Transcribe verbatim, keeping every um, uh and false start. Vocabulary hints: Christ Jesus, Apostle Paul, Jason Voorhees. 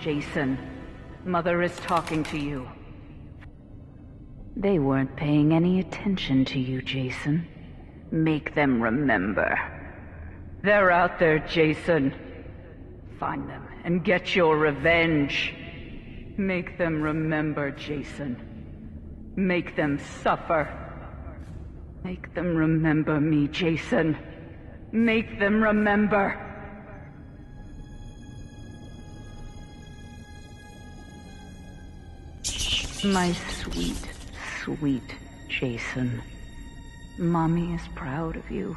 Jason, Mother is talking to you. They weren't paying any attention to you, Jason. Make them remember. They're out there, Jason. Find them and get your revenge. Make them remember, Jason. Make them suffer. Make them remember me, Jason. Make them remember. My sweet, sweet Jason. Mommy is proud of you.